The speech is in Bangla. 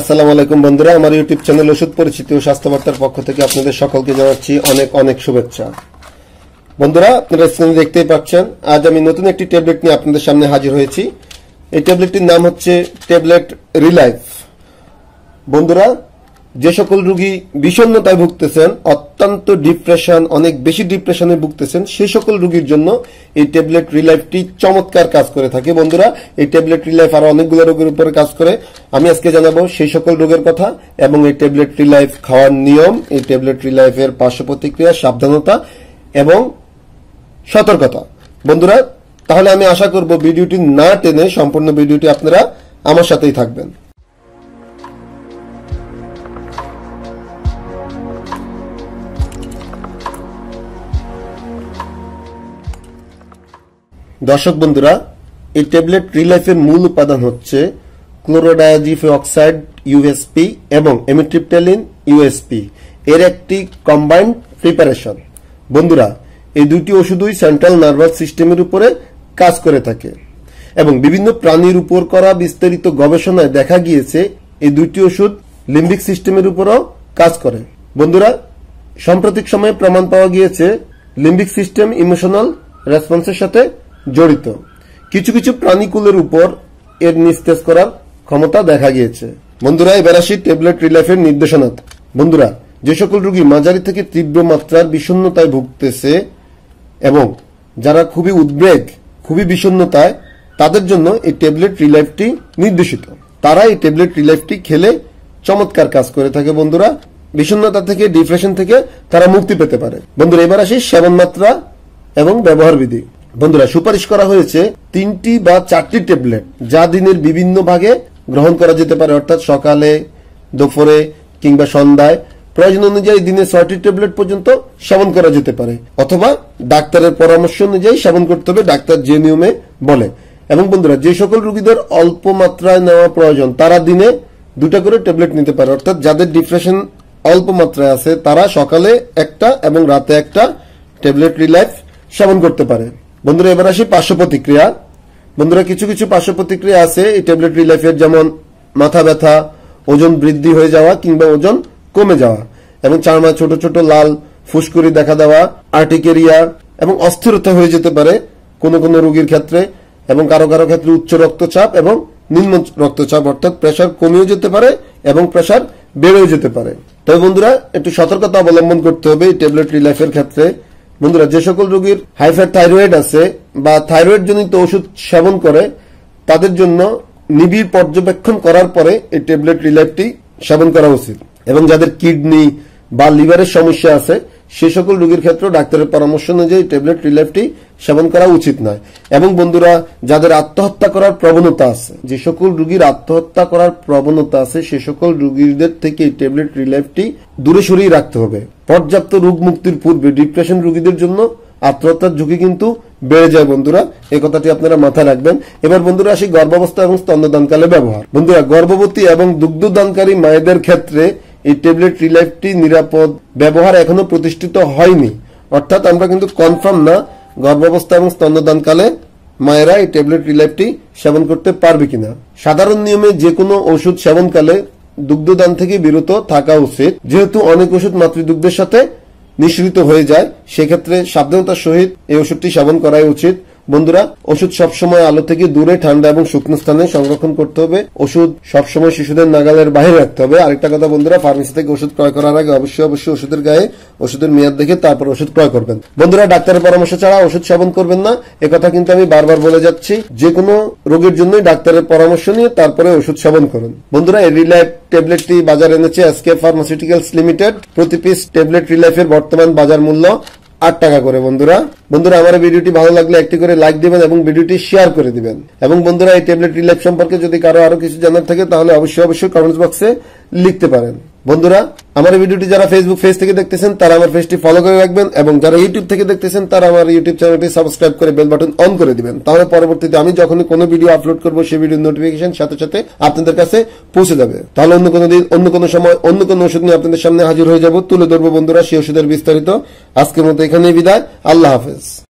আসসালামু আলাইকুম বন্ধুরা, আমার ইউটিউব চ্যানেল ওষুধ পরিচিতি ও স্বাস্থ্যবার্তার পক্ষ থেকে আপনাদের সকলকে জানাচ্ছি অনেক অনেক শুভেচ্ছা। বন্ধুরা, আপনারা স্ক্রিনে দেখতেই পাচ্ছেন আজ আমি নতুন একটি ট্যাবলেট নিয়ে আপনাদের সামনে হাজির হয়েছি। এই ট্যাবলেটটির নাম হচ্ছে ট্যাবলেট রিলাইফ। বন্ধুরা, যে সকল রোগী বিষণ্ণতায় ভুগতেছেন, অত্যন্ত ডিপ্রেশন, অনেক বেশি ডিপ্রেশনে ভুগতেছেন, সেই সকল রোগীর জন্য এই ট্যাবলেট রিলাইফটি চমৎকার কাজ করে থাকে। বন্ধুরা, এই ট্যাবলেট রিলাইফ আরো অনেকগুলো রোগের উপরে কাজ করে। আমি আজকে জানাবো সেই সকল রোগের কথা এবং এই ট্যাবলেট রিলাইফ খাওয়ার নিয়ম, এই ট্যাবলেট রিলাইফের পার্শ্ব প্রতিক্রিয়া, সাবধানতা এবং সতর্কতা। বন্ধুরা, তাহলে আমি আশা করব ভিডিওটি না টেনে সম্পূর্ণ ভিডিওটি আপনারা আমার সাথেই থাকবেন। দর্শক বন্ধুরা, এই ট্যাবলেট রিলাইফের মূল উপাদান হচ্ছে ক্লোরোডায়াজিফেঅক্সাইড ইউএসপি এবং এমিট্রিপ্টালিন ইউএসপি এর একটি কম্বাইন্ড প্রিপারেশন। বন্ধুরা, এই দুইটি ওষুধই সেন্ট্রাল নার্ভাস সিস্টেমের উপরে কাজ করে থাকে এবং বিভিন্ন প্রাণীর উপর করা বিস্তারিত গবেষণায় দেখা গিয়েছে এই দুইটি ওষুধ লিম্বিক সিস্টেমের উপরও কাজ করে। বন্ধুরা, সাম্প্রতিক সময়ে প্রমাণ পাওয়া গিয়েছে লিম্বিক সিস্টেম ইমোশনাল রেসপন্সের সাথে জড়িত। কিছু কিছু প্রাণীকুলের উপর এর নিস্তেজ করার ক্ষমতা দেখা গিয়েছে। বন্ধুরা, এবার আসি ট্যাবলেট রিলাইফের নির্দেশনা। বন্ধুরা, যে সকল রোগী মাঝারি থেকে তীব্র মাত্রার বিষণ্ণতায় ভুগতেছে এবং যারা খুবই উদ্বেগ, খুবই বিষণ্ণতায়, তাদের জন্য এই ট্যাবলেট রিলাইফটি নির্দেশিত। তারা এই ট্যাবলেট রিলাইফটি খেলে চমৎকার কাজ করে থাকে। বন্ধুরা, বিষণ্ণতা থেকে, ডিপ্রেশন থেকে তারা মুক্তি পেতে পারে। বন্ধুরা, এবার আসি সেবন মাত্রা এবং ব্যবহার বিধি। বন্ধুরা, সুপারিশ করা হয়েছে 3টি বা 4টি ট্যাবলেট, যা দিনের বিভিন্ন ভাগে গ্রহণ করা যেতে পারে, অর্থাৎ সকালে, দুপুরে কিংবা সন্ধ্যায়। প্রয়োজন অনুযায়ী দিনে 6টি ট্যাবলেট পর্যন্ত সেবন করা যেতে পারে, অথবা ডাক্তারের পরামর্শ অনুযায়ী সেবন করতে হবে, ডাক্তার যে নিয়মে বলে। এবং বন্ধুরা, যে সকল রোগীদের অল্প মাত্রায় নেওয়া প্রয়োজন, তারা দিনে 2টা করে ট্যাবলেট নিতে পারে, অর্থাৎ যাদের ডিপ্রেশন অল্প মাত্রায় আছে তারা সকালে 1টা এবং রাতে 1টা ট্যাবলেট রিলাইফ সেবন করতে পারে। বন্ধুরা, এবার আসি পার্শ্ব প্রতিক্রিয়া। বন্ধুরা, কিছু কিছু পার্শ্ব প্রতিক্রিয়া আছে এই ট্যাবলেট রিলাইফের, যেমন মাথা ব্যথা, ওজন বৃদ্ধি হয়ে যাওয়া কিংবা ওজন কমে যাওয়া এবং চামড়ায় ছোট ছোট লাল ফুসকুড়ি দেখা দেওয়া, আর্টিকেরিয়া এবং অস্থিরতা হয়ে যেতে পারে কোনো কোনো রোগীর ক্ষেত্রে এবং কারো কারো ক্ষেত্রে উচ্চ রক্তচাপ এবং নিম্ন রক্তচাপ, অর্থাৎ প্রেশার কমেও যেতে পারে এবং প্রেশার বেড়েও যেতে পারে। তবে বন্ধুরা, একটু সতর্কতা অবলম্বন করতে হবে এই ট্যাবলেট রিলাইফের ক্ষেত্রে। বন্ধুরা, যে সকল রোগীর হাইপার থাইরয়েড আছে বা থাইরয়েড জনিত ওষুধ সেবন করে, তাদের জন্য নিবিড় পর্যবেক্ষণ করার পরে এই ট্যাবলেট রিলাইফটি সেবন করা উচিত। এবং যাদের কিডনি বা লিভারের সমস্যা আছে, সেই সকল রোগীর ক্ষেত্রে ডাক্তারের পরামর্শ অনুযায়ী ট্যাবলেট রিলাইফটি সেবন করা উচিত নয়। এবং বন্ধুরা, যাদের আত্মহত্যা করার প্রবণতা আছে, যে সকল রোগীর আত্মহত্যা করার প্রবণতা আছে, সে সকল রোগীদের থেকে এই ট্যাবলেট রিলাইফটি দূরে সরিয়ে রাখতে হবে। পর্যাপ্ত রোগ মুক্তির পূর্বে ডিপ্রেশন রোগীদের জন্য আত্মহত্যার ঝুঁকি কিন্তু বেড়ে যায়। বন্ধুরা, এই কথাটি আপনারা মাথায় রাখবেন। এবার বন্ধুরা আসি গর্ভাবস্থা এবং স্তন্যদানকালে ব্যবহার। বন্ধুরা, গর্ভবতী এবং দুগ্ধদানকারী মায়েদের ক্ষেত্রে এই ট্যাবলেট রিলাইফটি নিরাপদ ব্যবহার এখনো প্রতিষ্ঠিত হয়নি, অর্থাৎ আমরা কিন্তু কনফার্ম না গর্ভাবস্থা এবং স্তন্যদানকালে মায়েরা এই ট্যাবলেট রিলাইফটি সেবন করতে পারবে কিনা। সাধারণ নিয়মে যে কোনো ওষুধ সেবনকালে দুগ্ধদান থেকে বিরত থাকা উচিত, যেহেতু অনেক ওষুধ মাতৃদুগ্ধের সাথে মিশ্রিত হয়ে যায়, সেক্ষেত্রে সাবধানতার সহিত এই ওষুধটি সেবন করাই উচিত। বন্ধুরা, ওষুধ সবসময় আলো থেকে দূরে, ঠান্ডা এবং শুকনো স্থানে সংরক্ষণ করতে হবে। ওষুধ সবসময় শিশুদের নাগালের বাইরে রাখতে হবে। আরেকটা কথা বন্ধুরা, ফার্মেসি থেকে ওষুধ ক্রয় করার আগে অবশ্যই ওষুধের গায়ে ওষুধের মেয়াদ দেখে তারপর ওষুধ ক্রয় করবেন। বন্ধুরা, ডাক্তারের পরামর্শ ছাড়া ওষুধ সেবন করবেন না, একথা কিন্তু আমি বারবার বলে যাচ্ছি। যে কোনো রোগের জন্য ডাক্তারের পরামর্শ নিয়ে তারপরে ওষুধ সেবন করুন। বন্ধুরা, এই রিলাইফ ট্যাবলেটটি বাজারে এনেছে এসকেএফ ফার্মাসিউটিক্যালস লিমিটেড। প্রতি পিস ট্যাবলেট রিলাইফের বর্তমান বাজার মূল্য 8 টাকা করে। বন্ধুরা, আমার ভিডিওটি ভালো লাগলে একটি করে লাইক দিবেন এবং ভিডিওটি শেয়ার করে দিবেন। এবং বন্ধুরা, এই ট্যাবলেট রিলাইফ সম্পর্কে যদি কারো আরো কিছু জানার থাকে তাহলে অবশ্যই কমেন্টস বক্সে লিখতে পারেন। বন্ধুরা, আমার ভিডিওটি যারা ফেসবুক পেজ থেকে দেখতেছেন তারা আমার পেজটি ফলো করে রাখবেন এবং যারা ইউটিউব থেকে দেখতেছেন তারা আমার ইউটিউব চ্যানেলটি সাবস্ক্রাইব করে বেল বাটন অন করে দিবেন। তাহলে পরবর্তীতে আমি যখনই কোনো ভিডিও আপলোড করব সেই ভিডিওর নোটিফিকেশন সাথে সাথে আপনাদের কাছে পৌঁছে যাবে। তাহলে অন্য কোনো দিন, অন্য কোনো সময়, অন্য কোনো ওষুধ নিয়ে আপনাদের সামনে হাজির হয়ে যাব, তুলে ধরবো বন্ধুরা সেই ওষুধের বিস্তারিত। আজকের মতো এখানেই বিদায়। আল্লাহ হাফেজ।